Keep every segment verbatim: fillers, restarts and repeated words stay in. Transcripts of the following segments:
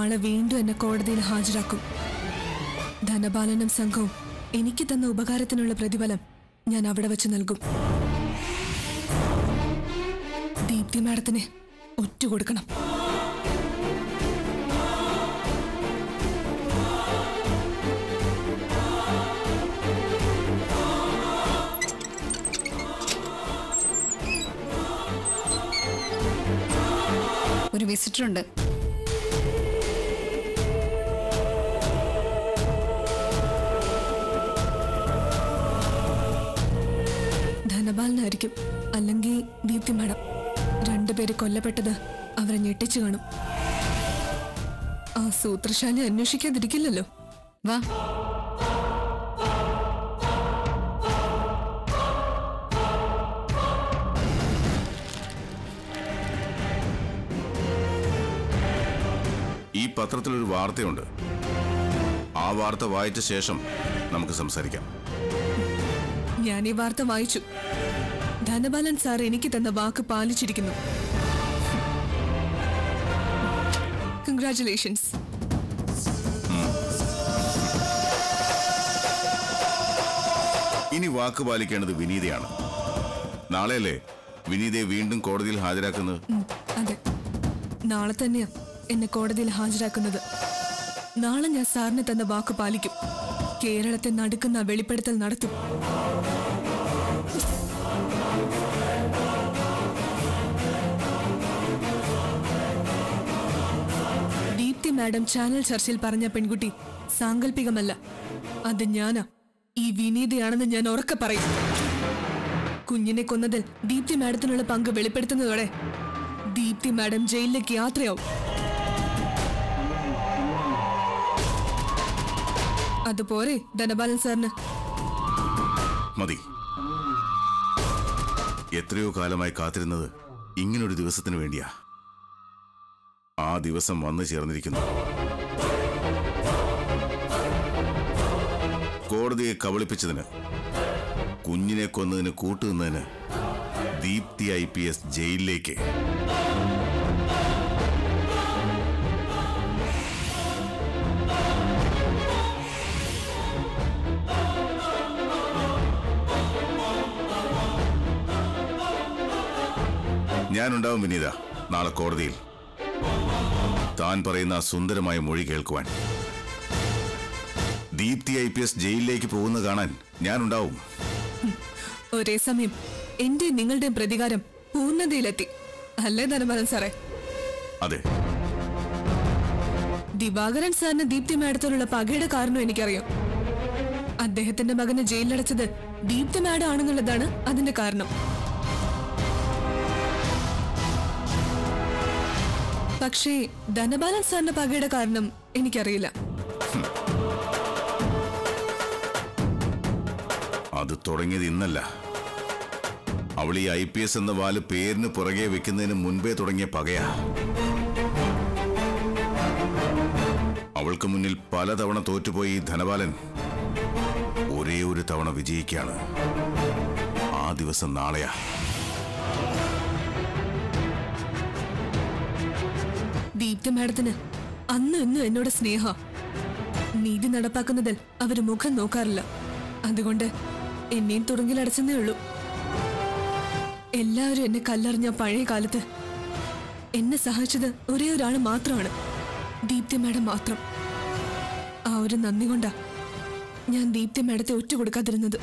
നാളെ വീണ്ടും എന്നെ കോടതിയിൽ ഹാജരാക്കും. ധനപാലനം സംഘവും എനിക്ക് തന്ന ഉപകാരത്തിനുള്ള പ്രതിഫലം ഞാൻ അവിടെ വെച്ച് നൽകും. ദീപ്തി മാഡത്തിന് ഒറ്റ കൊടുക്കണം. ഒരു വിസിറ്റർ ഉണ്ട്. ധനപാലനായിരിക്കും, അല്ലെങ്കിൽ ദീപ്തി മാഡം. രണ്ടുപേര് കൊല്ലപ്പെട്ടത് അവരെ ഞെട്ടിച്ചു കാണും. ആ സൂത്രശാലി അന്വേഷിക്കാതിരിക്കില്ലല്ലോ. വാ, ഈ പത്രത്തിലൊരു വാർത്തയുണ്ട്. ആ വാർത്ത വായിച്ച ശേഷം നമുക്ക് സംസാരിക്കാം. ഞാൻ ഈ വാർത്ത വായിച്ചു. ധനപാലൻ സാർ എനിക്ക് തന്ന വാക്ക് പാലിച്ചിരിക്കുന്നു. കൺഗ്രാറ്റുലേഷൻസ്. ഇനി വാക്ക് പാലിക്കേണ്ടത് വിനീതയാണ്. നാളെയല്ലേ വിനീതയെ വീണ്ടും കോടതിയിൽ ഹാജരാക്കുന്നത്? അതെ, നാളെ തന്നെയാ എന്നെ കോടതിയിൽ ഹാജരാക്കുന്നത്. നാളെ ഞാൻ സാറിന് തന്ന വാക്ക് പാലിക്കും. കേരളത്തെ നടുക്കുന്ന വെളിപ്പെടുത്തൽ നടത്തും. ദീപ്തി മാഡം ചാനൽ ചർച്ചയിൽ പറഞ്ഞ പെൺകുട്ടി സാങ്കല്പികമല്ല, അത് ഞാനാ. ഈ വിനീതയാണെന്ന് ഞാൻ ഉറക്കെ പറയും. കുഞ്ഞിനെ കൊന്നതിൽ ദീപ്തി മാഡത്തിനുള്ള പങ്ക് വെളിപ്പെടുത്തുന്നതോടെ ദീപ്തി മാഡം ജയിലിലേക്ക് യാത്രയാവും. അതുപോലെ ധനപാലൻ സാറിന് മതി. എത്രയോ കാലമായി കാത്തിരുന്നത് ഇങ്ങനൊരു ദിവസത്തിന് വേണ്ടിയാ. ആ ദിവസം വന്നു ചേർന്നിരിക്കുന്നു. കോടതിയെ കബളിപ്പിച്ചതിന്, കുഞ്ഞിനെ കൊന്നതിന് കൂട്ടുനിന്നതിന് ദീപ്തി ഐ പി എസ് ജയിലിലേക്ക്. ഞാനുണ്ടാവും വിനീത, നാളെ കോടതിയിൽ താൻ പറയുന്ന സുന്ദരമായ മൊഴി കേൾക്കുവാൻ. ദീപ്തി ഐ പി എസ് ജയിലിലേക്ക് പോകുന്ന കാണാൻ ഞാനുണ്ടാവും. ഒരേ സമയം എന്റെ നിങ്ങളുടെയും പ്രതികാരം പൂർണ്ണതയിലെത്തി, അല്ലേ ധനപാലൻ സാറേ? അതെ. ദിവാകരൻ സാറിന് ദീപ്തി മാഡത്തോടുള്ള പകയുടെ കാരണം എനിക്കറിയാം. അദ്ദേഹത്തിന്റെ മകനെ ജയിലിലടച്ചത് ദീപ്തി മാഡം ആണെന്നുള്ളതാണ് അതിന്റെ കാരണം. പക്ഷേ ധനപാലൻ സാറിന്റെ പകയുടെ കാരണം എനിക്കറിയില്ല. അത് തുടങ്ങിയത് ഇന്നല്ല. അവൾ ഈ ഐ പി എസ് എന്ന വാല് പേരിന് പുറകെ വെക്കുന്നതിന് മുൻപേ തുടങ്ങിയ പകയാ. അവൾക്ക് മുന്നിൽ പലതവണ തോറ്റുപോയി ധനപാലൻ ഒരേ ഒരു തവണ വിജയിക്കുകയാണ്. ആ ദിവസം നാളെയാ. ദീപ്തി മാഡത്തിന് അന്നും ഇന്നും എന്നോട് സ്നേഹ. നീതി നടപ്പാക്കുന്നതിൽ അവര് മുഖം നോക്കാറില്ല. അതുകൊണ്ട് എന്നെയും തുറങ്കിലടച്ചെന്നേ ഉള്ളൂ. എല്ലാവരും എന്നെ കല്ലെറിഞ്ഞ പഴയ കാലത്ത് എന്നെ സഹായിച്ചത് ഒരേ ഒരാൾ മാത്രമാണ്, ദീപ്തി മാഡം മാത്രം. ആ ഒരു നന്ദി കൊണ്ടാ ഞാൻ ദീപ്തി മാഡത്തെ ഒറ്റ കൊടുക്കാതിരുന്നത്.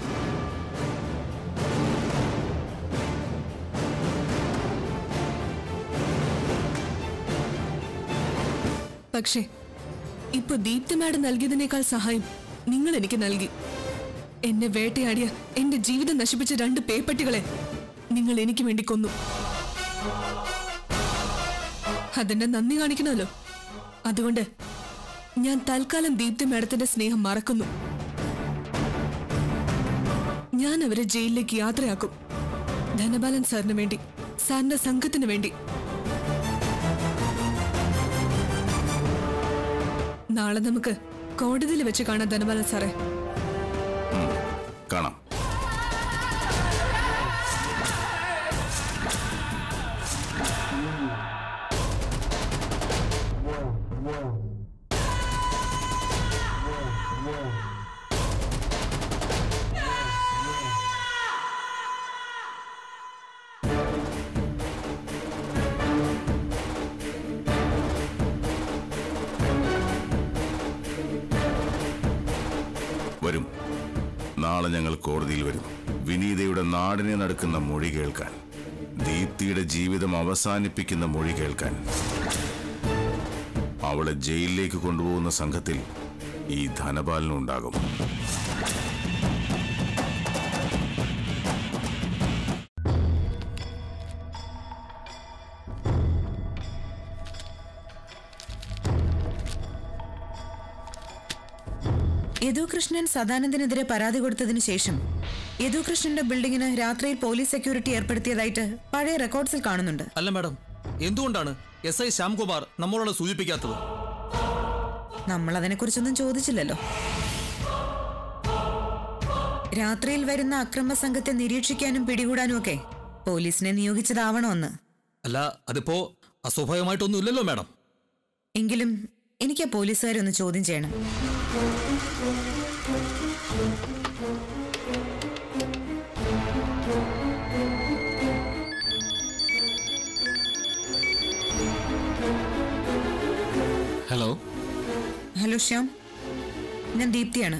പക്ഷേ ഇപ്പൊ ദീപ്തി മാഡം നൽകിയതിനേക്കാൾ സഹായം നിങ്ങൾ എനിക്ക് നൽകി. എന്നെ വേട്ടയാടിയ, എന്റെ ജീവിതം നശിപ്പിച്ച രണ്ട് പേപ്പട്ടികളെ നിങ്ങൾ എനിക്ക് വേണ്ടി കൊന്നു. അതിന്റെ നന്ദി കാണിക്കണമല്ലോ. അതുകൊണ്ട് ഞാൻ തൽക്കാലം ദീപ്തി മാഡത്തിന്റെ സ്നേഹം മറക്കുന്നു. ഞാൻ അവരെ ജയിലിലേക്ക് യാത്രയാക്കും, ധനപാലൻ സാറിന് വേണ്ടി, സാറിന്റെ സംഘത്തിന് വേണ്ടി. നാളെ നമുക്ക് കോടതിയിൽ വെച്ച് കാണാം ധനപാലൻ സാറേ. കാണാം. നാളെ ഞങ്ങൾ കോടതിയിൽ വരുന്നു. വിനീതയുടെ നാടിനെ നടക്കുന്ന മൊഴി കേൾക്കാൻ, ദീപ്തിയുടെ ജീവിതം അവസാനിപ്പിക്കുന്ന മൊഴി കേൾക്കാൻ. അവളെ ജയിലിലേക്ക് കൊണ്ടുപോകുന്ന സംഘത്തിൽ ഈ ധനപാലനുണ്ടാകും. യദുകൃഷ്ണൻ സദാനന്ദനെതിരെ പരാതി കൊടുത്തതിനു ശേഷം യദുകൃഷ്ണന്റെ ബിൽഡിങ്ങിന് രാത്രിയിൽ പോലീസ് സെക്യൂരിറ്റി ഏർപ്പെടുത്തിയതായിട്ട് പഴയ റെക്കോർഡ്സിൽ കാണുന്നുണ്ട്. അല്ല മാഡം, എന്തുകൊണ്ടാണ് എസ് ഐ ശ്യാംകുമാർ നമ്മളോട് സൂചിപ്പിക്കാത്തത്? നമ്മൾ അതിനെക്കുറിച്ചൊന്നും ചോദിച്ചില്ലല്ലോ. രാത്രിയിൽ വരുന്ന അക്രമ സംഘത്തെ നിരീക്ഷിക്കാനും പിടികൂടാനും ഒക്കെ പോലീസിനെ നിയോഗിച്ചതാവണമെന്ന്. അല്ല, അതിപ്പോ അസ്വാഭാവികമായിട്ടൊന്നും ഇല്ലല്ലോ മാഡം. എങ്കിലും എനിക്ക് ആ പോലീസുകാരെ ഒന്ന് ചോദ്യം ചെയ്യണം. ഹലോ ഹലോ ശ്യാം, ഞാൻ ദീപ്തിയാണ്.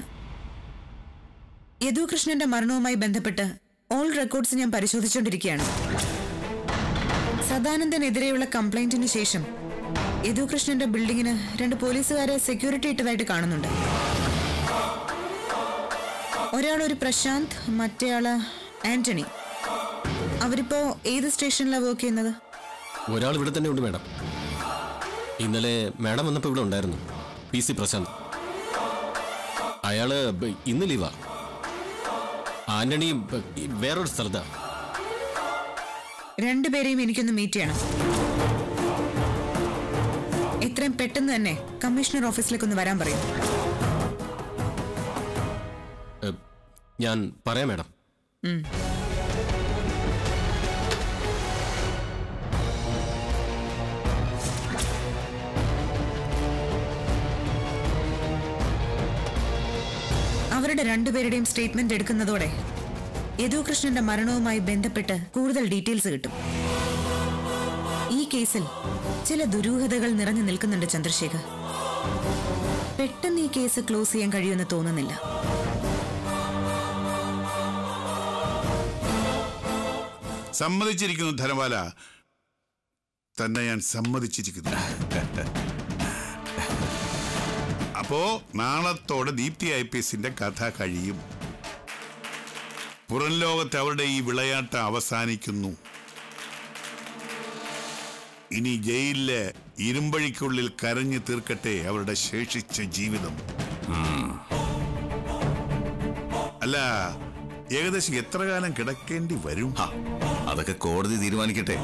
യദുകൃഷ്ണന്റെ മരണവുമായി ബന്ധപ്പെട്ട് ഓൾ റെക്കോർഡ്സ് ഞാൻ പരിശോധിച്ചുകൊണ്ടിരിക്കുകയാണ്. സദാനന്ദനെതിരെയുള്ള കംപ്ലൈന്റിന് ശേഷം യദുകൃഷ്ണന്റെ ബിൽഡിങ്ങിന് രണ്ട് പോലീസുകാരെ സെക്യൂരിറ്റി ഇട്ടതായിട്ട് കാണുന്നുണ്ട്. ഒരാൾ ഒരു പ്രശാന്ത്, മറ്റേയാള് ആന്റണി. അവരിപ്പോ ഏത് സ്റ്റേഷനിലാണ് വർക്ക് ചെയ്യുന്നത്? ഒരാൾ ഇവിടെ തന്നെ ഉണ്ട് മാഡം. ഇന്നലെ മാഡം വന്നപ്പോൾ ഇവിടെ ഉണ്ടായിരുന്നു പി സി പ്രശാന്ത്. അയാള് ഇന്ന് ലീവാ. ആന്റണി വേറൊരു സ്ഥലത്താണ്. രണ്ടുപേരെയും എനിക്കൊന്ന് മീറ്റ് ചെയ്യണം. എത്രയും പെട്ടെന്ന് തന്നെ കമ്മീഷണർ ഓഫീസിലേക്ക് ഒന്ന് വരാൻ പറയും. ഞാൻ പറയാം മാഡം. അവരുടെ രണ്ടുപേരുടെയും സ്റ്റേറ്റ്മെന്റ് എടുക്കുന്നതോടെ യദുകൃഷ്ണന്റെ മരണവുമായി ബന്ധപ്പെട്ട് കൂടുതൽ ഡീറ്റെയിൽസ് കിട്ടും. ഈ കേസിൽ ചില ദുരൂഹതകൾ നിറഞ്ഞു നിൽക്കുന്നുണ്ട് ചന്ദ്രശേഖർ. പെട്ടെന്ന് ഈ കേസ് ക്ലോസ് ചെയ്യാൻ കഴിയുമെന്ന് തോന്നുന്നില്ല. സമ്മതിച്ചിരിക്കുന്നു ധനവാല തന്നെ. ഞാൻ സമ്മതിച്ചിരിക്കുന്നു. അപ്പോ നാളത്തോടെ ദീപ്തി ഐ പി എസിന്റെ കഥ കഴിയും. പുറം ലോകത്ത് അവരുടെ ഈ വിളയാട്ടം അവസാനിക്കുന്നു. ഇനി ജയിലിലെ ഇരുമ്പഴിക്കുള്ളിൽ കരഞ്ഞു തീർക്കട്ടെ അവരുടെ ശേഷിച്ച ജീവിതം. അല്ല, ഏകദേശം എത്ര കാലം കിടക്കേണ്ടി വരും? അതൊക്കെ കോടതി തീരുമാനിക്കട്ടെ.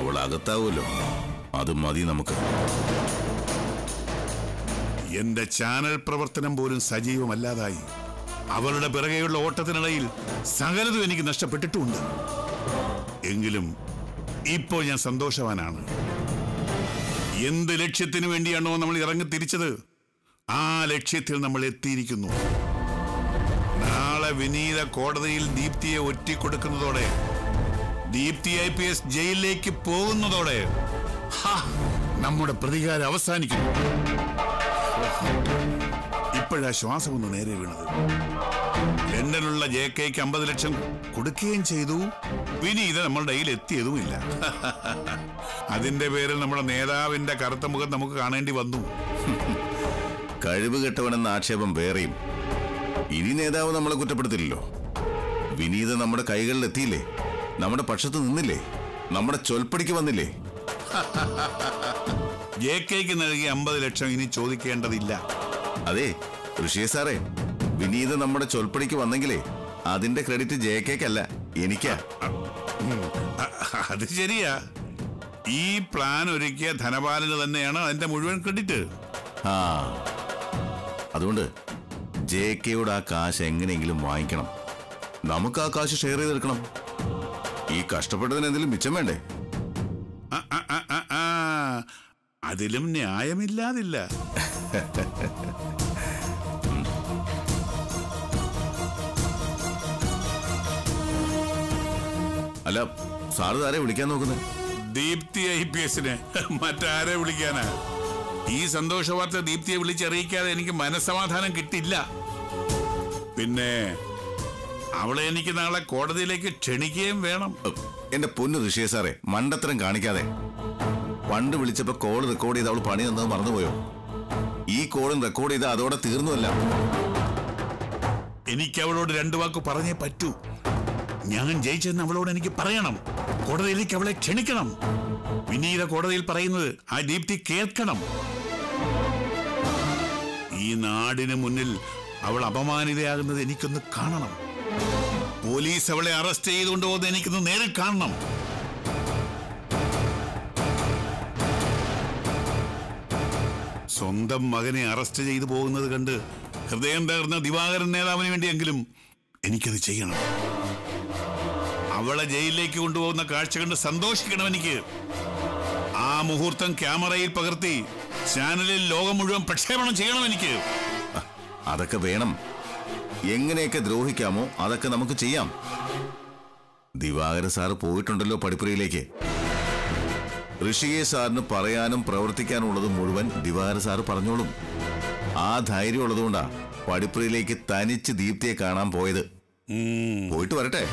അവൾ അകത്താവുമല്ലോ, അത് മതി നമുക്ക്. എന്റെ ചാനൽ പ്രവർത്തനം പോലും സജീവമല്ലാതായി. അവരുടെ പിറകെയുള്ള ഓട്ടത്തിനിടയിൽ സകലതും എനിക്ക് നഷ്ടപ്പെട്ടിട്ടുണ്ട്. എങ്കിലും ഇപ്പോൾ ഞാൻ സന്തോഷവാനാണ്. എന്ത് ലക്ഷ്യത്തിനു വേണ്ടിയാണോ നമ്മൾ ഇറങ്ങി തിരിച്ചത്, ആ ലക്ഷ്യത്തിൽ നമ്മൾ എത്തിയിരിക്കുന്നു. നാളെ വിനീത കോടതിയിൽ ദീപ്തിയെ ഒറ്റിക്കൊടുക്കുന്നതോടെ, ദീപ്തി ഐ പി എസ് ജയിലിലേക്ക് പോകുന്നതോടെ നമ്മുടെ പ്രതികാരം അവസാനിക്കുന്നു. ഇപ്പോഴാ ശ്വാസം ഒന്ന് നേരെ വീണത്. ലണ്ടനിലുള്ള ജെ കെക്ക് അമ്പത് ലക്ഷം കൊടുക്കുകയും ചെയ്തു. വിനീത നമ്മളുടെ കയ്യിൽ എത്തിയതുമില്ല. അതിന്റെ പേരിൽ നമ്മുടെ നേതാവിന്റെ കറുത്ത മുഖം നമുക്ക് കാണേണ്ടി വന്നു. കഴിവ് കെട്ടവനെന്ന ആക്ഷേപം വേറെയും. ഇനി നേതാവ് നമ്മളെ കുറ്റപ്പെടുത്തില്ലല്ലോ. വിനീത നമ്മുടെ കൈകളിൽ എത്തിയില്ലേ, നമ്മുടെ പക്ഷത്ത് നിന്നില്ലേ, നമ്മുടെ ചൊൽപ്പടിക്ക് വന്നില്ലേ. ജെ കെക്ക് നൽകിയ അമ്പത് ലക്ഷം ഇനി ചോദിക്കേണ്ടതില്ല. അതെ ഋഷിയെ സാറേ, വിനീത നമ്മുടെ ചൊൽപ്പടിക്ക് വന്നെങ്കിലേ അതിന്റെ ക്രെഡിറ്റ് ജെ കെക്കല്ല, എനിക്കാ. അത് ശരിയാ. ഈ പ്ലാൻ ഒരുക്കിയ ധനപാലന് തന്നെയാണ് അതിന്റെ മുഴുവൻ ക്രെഡിറ്റ്. ആ, അതുകൊണ്ട് ജെ കെയോട് ആ കാശ് എങ്ങനെയെങ്കിലും വാങ്ങിക്കണം. നമുക്ക് ആ കാശ് ഷെയർ ചെയ്തെടുക്കണം. ഈ കഷ്ടപ്പെട്ടതിന് എന്തെങ്കിലും മിച്ചം വേണ്ടേ? അതിലും ന്യായമില്ലാതില്ല. അല്ല സാറ് ആരെ വിളിക്കാൻ നോക്കുന്നത്? ദീപ്തി ഐ പി എസിനെ. മറ്റാരെ വിളിക്കാനാ? ഈ സന്തോഷവാർത്ത ദീപ്തിയെ വിളിച്ചറിയിക്കാതെ എനിക്ക് മനസ്സമാധാനം കിട്ടില്ല. പിന്നെ അവളെ എനിക്ക് നാളെ കോടതിയിലേക്ക് ക്ഷണിക്കുകയും വേണം. എന്റെ പൊന്നു ഋഷിയെ സാറേ, മണ്ടത്തരം കാണിക്കാതെ. പണ്ട് വിളിച്ചപ്പോ കോൾ റെക്കോർഡ് ചെയ്ത് അവൾ പണി തന്നത് മറന്നുപോയോ? ഈ കോളും റെക്കോർഡ് ചെയ്ത് അതോടെ തീർന്നുമല്ല. എനിക്ക് അവളോട് രണ്ടു വാക്ക് പറഞ്ഞേ പറ്റൂ. ഞാൻ ജയിച്ചെന്ന് അവളോട് എനിക്ക് പറയണം. കോടതിയിലേക്ക് അവളെ ക്ഷണിക്കണം. വിനീത കോടതിയിൽ പറയുന്നത് ആ ദീപ്തി കേൾക്കണം. ഈ നാടിന് മുന്നിൽ അവൾ അപമാനിതയാകുന്നത് എനിക്കൊന്ന് കാണണം. പോലീസ് അവളെ അറസ്റ്റ് ചെയ്തുകൊണ്ട് പോകുന്നത് എനിക്കൊന്ന് നേരിൽ കാണണം. സ്വന്തം മകനെ അറസ്റ്റ് ചെയ്തു പോകുന്നത് കണ്ട് ഹൃദയം തകർന്ന ദിവാകരൻ നേതാവിന് വേണ്ടിയെങ്കിലും എനിക്കത് ചെയ്യണം. അവളെ ജയിലിലേക്ക് കൊണ്ടുപോകുന്ന കാഴ്ച കണ്ട് സന്തോഷിക്കണം എനിക്ക്. ആ മുഹൂർത്തം ക്യാമറയിൽ പകർത്തി ചാനലിൽ ലോകം മുഴുവൻ പ്രക്ഷേപണം ചെയ്യണം എനിക്ക്. അതൊക്കെ വേണം. എങ്ങനെയൊക്കെ ദ്രോഹിക്കാമോ അതൊക്കെ നമുക്ക് ചെയ്യാം. ദിവാകര സാറ് പോയിട്ടുണ്ടല്ലോ പഠിപ്പുരയിലേക്ക്. ഋഷികെ സാറിന് പറയാനും പ്രവർത്തിക്കാനുള്ളത് മുഴുവൻ ദിവാകര സാറ് പറഞ്ഞോളും. ആ ധൈര്യം ഉള്ളതുകൊണ്ടാ പഠിപ്പുരയിലേക്ക് തനിച്ച് ദീപ്തിയെ കാണാൻ പോയത്. പോയിട്ട് വരട്ടെ.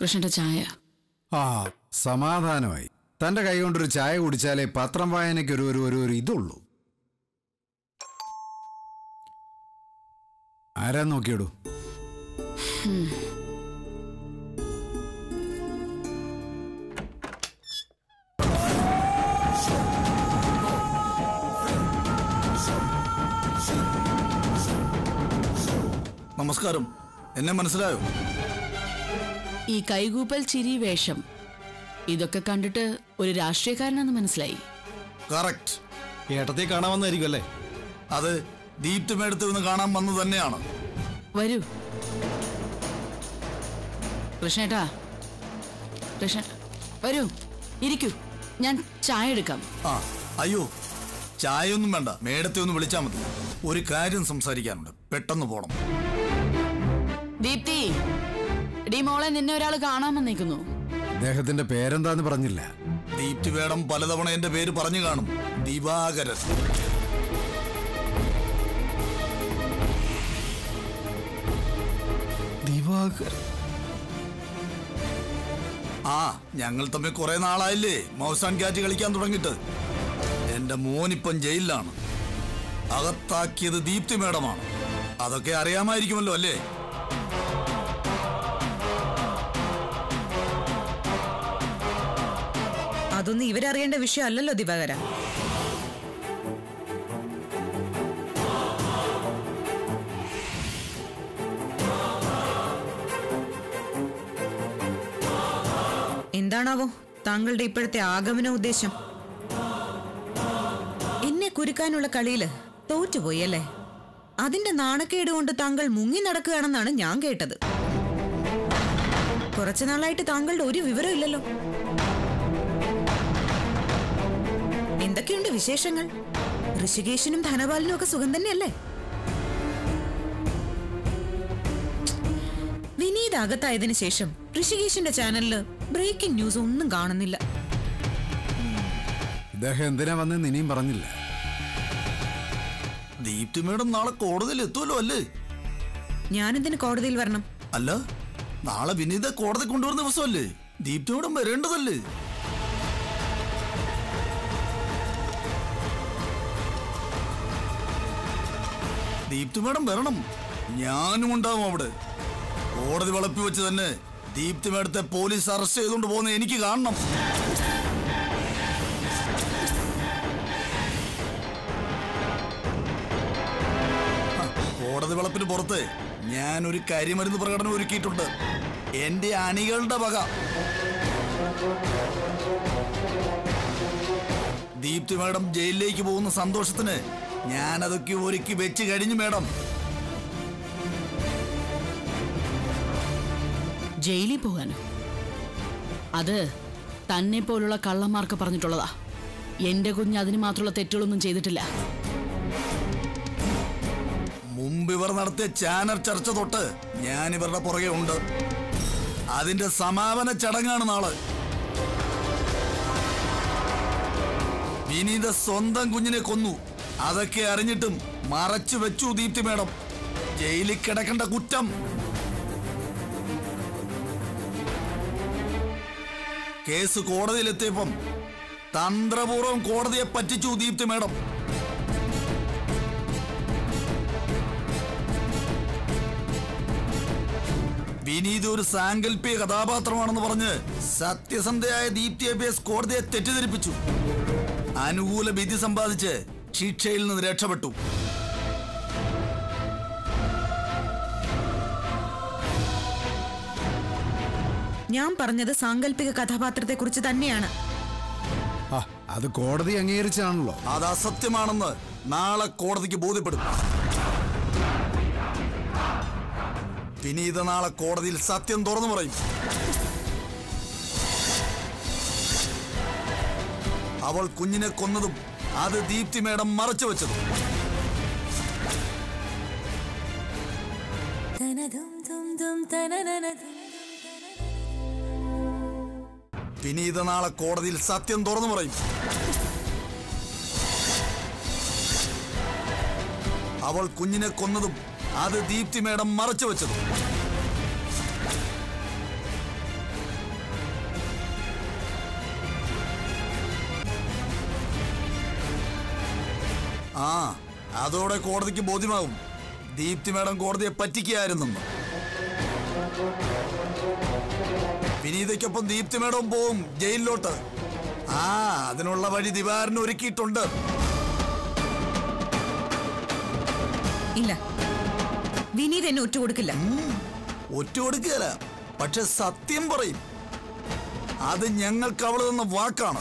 കൃഷ്ണന്റെ ചായ ആ സമാധാനമായി. തന്റെ കൈ കൊണ്ടൊരു ചായ കുടിച്ചാലേ പത്രം വായനയ്ക്ക് ഒരു ഒരു ഒരു ഇതുള്ളൂ. ആരാ നോക്കിയോടൂ? നമസ്കാരം. എന്നെ മനസ്സിലായോ? ഈ കൈകൂപ്പൽ ചിരി വേഷം ഇതൊക്കെ കണ്ടിട്ട് ഒരു രാഷ്ട്രീയക്കാരനാണെന്ന് മനസ്സിലായി. കറക്റ്റ്. ഏട്ടത്തെ കാണാൻ വന്നായിരിക്കും അല്ലേ? അത് ദീപ്തി മേടത്തിൽ നിന്ന് കാണാൻ വന്നു തന്നെയാണ്. വരൂ കൃഷ്ണേട്ടാ, കൃഷ്ണ വരൂ, ഇരിക്കൂ, ഞാൻ ചായ എടുക്കാം. ആ അയ്യോ, ചായ ഒന്നും വേണ്ട. മേടത്തെ ഒന്ന് വിളിച്ചാൽ മതി. ഒരു കാര്യം സംസാരിക്കാനുണ്ട്, പെട്ടെന്ന് പോണം. ദീപ്തി ഡി മോളെ, നിന്നെ ഒരാൾ കാണാൻ വന്നേക്കുന്നു. അദ്ദേഹത്തിന്റെ പേരെന്താന്ന് പറഞ്ഞില്ല. ദീപ്തി വേടം പലതവണ എന്റെ പേര് പറഞ്ഞു കാണും. ദിവാകരൻ. ദിവാകരൻ. ആ ഞങ്ങൾ തമ്മിൽ കുറെ നാളായില്ലേ മൗസാൻ ക്യാറ്റ് കളിക്കാൻ തുടങ്ങിയിട്ട്. എന്റെ മോനിപ്പം ജയിലിലാണ്. അകത്താക്കിയത് ദീപ്തി മേഡമാണ്. അതൊക്കെ അറിയാമായിരിക്കുമല്ലോ അല്ലേ? അതൊന്നും ഇവരറിയേണ്ട വിഷയം അല്ലല്ലോ ദിവാകര. എന്താണാവോ താങ്കളുടെ ഇപ്പോഴത്തെ ആഗമന ഉദ്ദേശം? എന്നെ കുരുക്കാനുള്ള കളിയില് തോറ്റുപോയി അല്ലേ? അതിന്റെ നാണക്കേട് കൊണ്ട് താങ്കൾ മുങ്ങി നടക്കുകയാണെന്നാണ് ഞാൻ കേട്ടത്. കുറച്ചു നാളായിട്ട് താങ്കളുടെ ഒരു വിവരം ഇല്ലല്ലോ. എന്തൊക്കെയുണ്ട് വിശേഷങ്ങൾ? ഋഷികേശനും ധനപാലിനും ഒക്കെ സുഖം തന്നെയല്ലേ? വിനീത് അകത്തായതിനു ശേഷം ഋഷികേശന്റെ ചാനലില് ബ്രേക്കിംഗ് ന്യൂസ് ഒന്നും കാണുന്നില്ല. ഇദ്ദേഹം എന്തിനാ വന്നെന്ന് ഇനിയും പറഞ്ഞില്ല. ദീപ്തി മേഡം നാളെ കോടതിയിൽ എത്തുമല്ലോ അല്ലേ? ഞാനെന്തിന് കോടതിയിൽ വരണം? അല്ല, നാളെ വിനീത കോടതി കൊണ്ടുവരുന്ന ദിവസമല്ലേ? ദീപ്തി മേഡം വരേണ്ടതല്ലേ? ദീപ്തി മേഡം വരണം. ഞാനും ഉണ്ടാവും അവിടെ. കോടതി വളപ്പി വെച്ച് തന്നെ ദീപ്തി മേഡത്തെ പോലീസ് അറസ്റ്റ് ചെയ്തുകൊണ്ട് പോകുന്നത് എനിക്ക് കാണണം. കോടതി വളപ്പിന് പുറത്ത് ഞാനൊരു കരിമരുന്ന് പ്രകടനം ഒരുക്കിയിട്ടുണ്ട്. എന്റെ അണികളുടെ വക. ദീപ്തി മേഡം ജയിലിലേക്ക് പോകുന്ന സന്തോഷത്തിന് ഞാനതൊക്കെ ഒരുക്കി വെച്ച് കഴിഞ്ഞു മേഡം. ജയിലിൽ പോകാനോ? അത് തന്നെ പോലുള്ള കള്ളന്മാർക്ക് പറഞ്ഞിട്ടുള്ളതാ. എന്റെ കുഞ്ഞ് അതിന് മാത്രമുള്ള തെറ്റുകളൊന്നും ചെയ്തിട്ടില്ല. മുമ്പ് चानल चर्च तोट्ट ഞാനിവരുടെ പുറകെ ഉണ്ട് അതിന്റെ സമാപന ചടങ്ങാണ് നാളെ വിനീത സ്വന്തം കുഞ്ഞിനെ കൊന്നു അതൊക്കെ അറിഞ്ഞിട്ടും മറച്ചു വെച്ചു ദീപ്തി മേഡം ജയിലിൽ കിടക്കേണ്ട കുറ്റം കേസ് കോടതിയിൽ എത്തിയപ്പം തന്ത്രപൂർവം കോടതിയെ പറ്റിച്ചു ദീപ്തി മേഡം വിനീത് ഒരു സാങ്കൽപ്പിക കഥാപാത്രമാണെന്ന് പറഞ്ഞ് സത്യസന്ധയായ ദീപ്തി അബിയസ് കോടതിയെ തെറ്റിദ്ധരിപ്പിച്ചു അനുകൂല വിധി സമ്പാദിച്ച് ശിക്ഷയിൽ നിന്ന് രക്ഷപ്പെട്ടു ഞാൻ പറഞ്ഞത് സാങ്കൽപ്പിക കഥാപാത്രത്തെക്കുറിച്ച് തന്നെയാണ് ആ അത് കോടതി അംഗീകരിച്ചാണല്ലോ അത് അസത്യമാണെന്ന് നാളെ കോടതിക്ക് ബോധ്യപ്പെടും വിനീത നാളെ കോടതിയിൽ സത്യം തുറന്നു പറയും അവൾ കുഞ്ഞിനെ കൊന്നതും അത് ദീപ്തി മേഡം മറച്ചു വെച്ചതും വിനീത നാളെ കോടതിയിൽ സത്യം തുറന്നു പറയും അവൾ കുഞ്ഞിനെ കൊന്നതും അത് ദീപ്തി മേഡം മറച്ചു വെച്ചതും ആ അതോടെ കോടതിക്ക് ബോധ്യമാകും ദീപ്തി മേഡം കോടതിയെ പറ്റിക്കുകയായിരുന്നെന്ന് വിനീതയ്ക്കൊപ്പം ദീപ്തി മേഡം പോവും ജയിലിലോട്ട് ആ അതിനുള്ള വഴി ദിവാരന് ഒരുക്കിയിട്ടുണ്ട് ഇല്ല വിനീത് എന്നെ ഒറ്റ കൊടുക്കില്ല ഒറ്റ കൊടുക്കുകയല്ല പക്ഷെ സത്യം പറയും അത് ഞങ്ങൾക്ക് അവൾ തന്ന വാക്കാണ്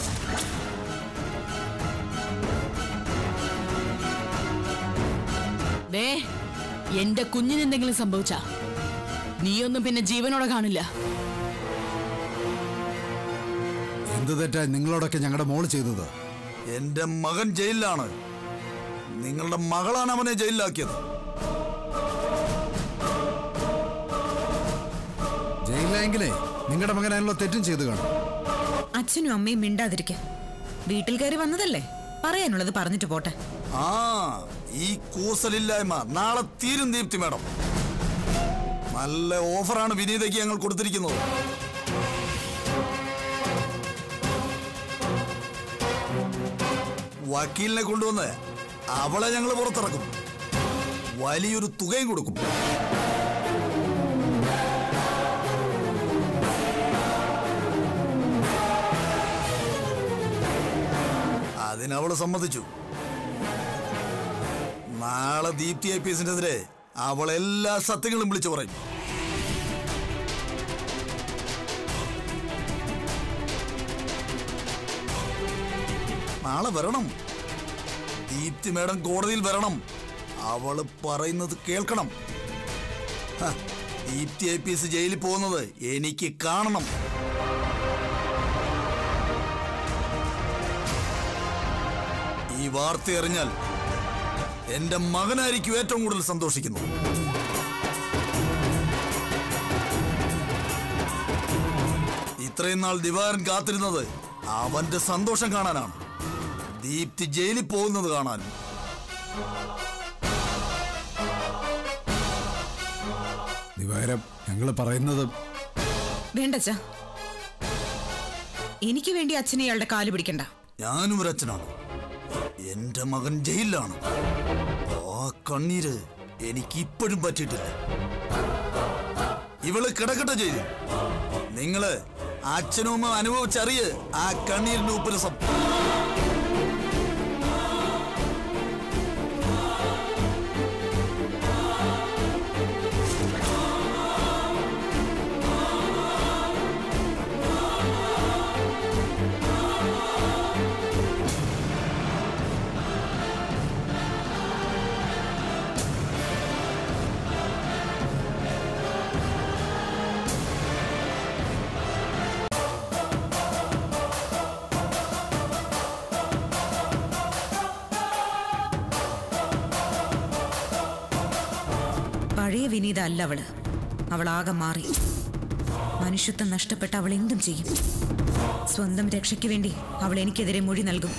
എന്റെ കുഞ്ഞിന് എന്തെങ്കിലും സംഭവിച്ചാ നീയൊന്നും പിന്നെ ജീവനോടെ കാണില്ല എന്ത് തെറ്റാ നിങ്ങളോടൊക്കെ ഞങ്ങളുടെ മോള് ചെയ്തത് എന്റെ മകൻ ജയിലിലാണ് നിങ്ങളുടെ മകളാണ് അവനെ ജയിലിലാക്കിയത് ജയിലിലായെങ്കിലേ നിങ്ങളുടെ മകനാണല്ലോ തെറ്റും ചെയ്തു കാണും അച്ഛനും അമ്മയും മിണ്ടാതിരിക്കാം വീട്ടിൽ കയറി വന്നതല്ലേ പറയാനുള്ളത് പറഞ്ഞിട്ട് പോട്ടെ ആ ഈ കൂസലില്ലായ്മ നാളെ തീരും ദീപ്തി മേഡം നല്ല ഓഫറാണ് വിനീതയ്ക്ക് ഞങ്ങൾ കൊടുത്തിരിക്കുന്നത് വക്കീലിനെ കൊണ്ടുവന്ന് അവളെ ഞങ്ങൾ പുറത്തിറക്കും വലിയൊരു തുകയും കൊടുക്കും അതിനവള് സമ്മതിച്ചു നാളെ ദീപ്തി ഐ പി എസിനെതിരെ അവൾ എല്ലാ സത്യങ്ങളും വിളിച്ചു പറയും നാളെ വരണം ദീപ്തി മേഡം കോടതിയിൽ വരണം അവള് പറയുന്നത് കേൾക്കണം ദീപ്തി ഐ പി എസ് ജയിലിൽ പോകുന്നത് എനിക്ക് കാണണം ഈ വാർത്ത അറിഞ്ഞാൽ എന്റെ മകനായിരിക്കും ഏറ്റവും കൂടുതൽ സന്തോഷിക്കുന്നത് ഇത്രയും നാൾ ദിവാരൻ കാത്തിരുന്നത് അവന്റെ സന്തോഷം കാണാനാണ് ദീപ്തി ജയിലിൽ പോകുന്നത് കാണാൻ ദിവാരം ഞങ്ങൾ പറയുന്നത് വേണ്ടച്ചാ എനിക്ക് വേണ്ടി അച്ഛനെ ഇയാളുടെ കാല് പിടിക്കണ്ട ഞാനും ഒരു അച്ഛനാണ് എന്റെ മകൻ ജയിലിലാണ് ആ കണ്ണീര് എനിക്കിപ്പോഴും പറ്റിയിട്ടില്ല ഇവള് കിടക്കട്ടെ ജയിലിൽ നിങ്ങള് അച്ഛനും അനുഭവിച്ചറിയ ആ കണ്ണീരിന്റെ ഉപ്പുരസം വിനീത അല്ല അവൾ. അവളാകെ മാറി. മനുഷ്യത്വം നഷ്ടപ്പെട്ട അവൾ എന്തും ചെയ്യും. സ്വന്തം രക്ഷയ്ക്ക് വേണ്ടി അവൾ എനിക്കെതിരെ മൊഴി നൽകും.